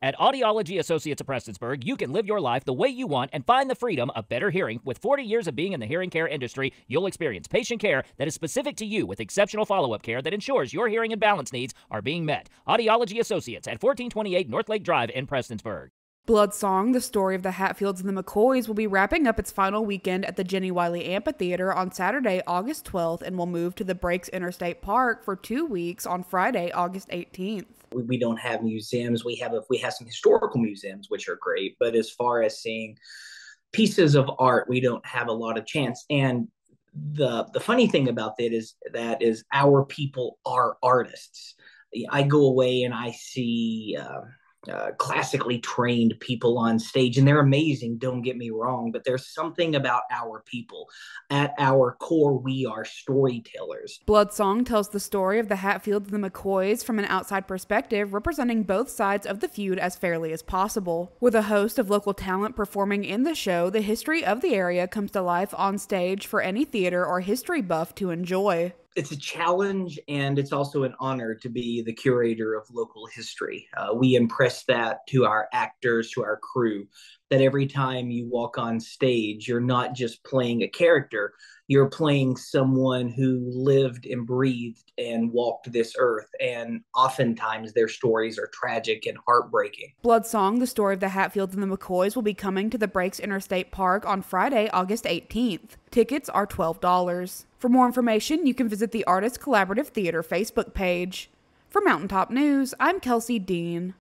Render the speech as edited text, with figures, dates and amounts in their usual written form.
At Audiology Associates of Prestonsburg, you can live your life the way you want and find the freedom of better hearing. With 40 years of being in the hearing care industry, you'll experience patient care that is specific to you with exceptional follow-up care that ensures your hearing and balance needs are being met. Audiology Associates at 1428 North Lake Drive in Prestonsburg. Bloodsong, the story of the Hatfields and the McCoys, will be wrapping up its final weekend at the Jenny Wiley Amphitheater on Saturday, August 12th, and will move to the Breaks Interstate Park for 2 weeks on Friday, August 18th. We don't have museums. We have some historical museums, which are great, but as far as seeing pieces of art, we don't have a lot of chance. And the funny thing about that is our people are artists. I go away and I see classically trained people on stage, and they're amazing, don't get me wrong, but there's something about our people. At our core, we are storytellers. Bloodsong tells the story of the Hatfields and the McCoys from an outside perspective, representing both sides of the feud as fairly as possible. With a host of local talent performing in the show, the history of the area comes to life on stage for any theater or history buff to enjoy. It's a challenge, and it's also an honor to be the curator of local history. We impress that to our actors, to our crew, that every time you walk on stage, you're not just playing a character, you're playing someone who lived and breathed and walked this earth, and oftentimes their stories are tragic and heartbreaking. Bloodsong, the story of the Hatfields and the McCoys, will be coming to the Breaks Interstate Park on Friday, August 18th. Tickets are $12. For more information, you can visit the Artist Collaborative Theater Facebook page. For Mountaintop News, I'm Kelsey Dean.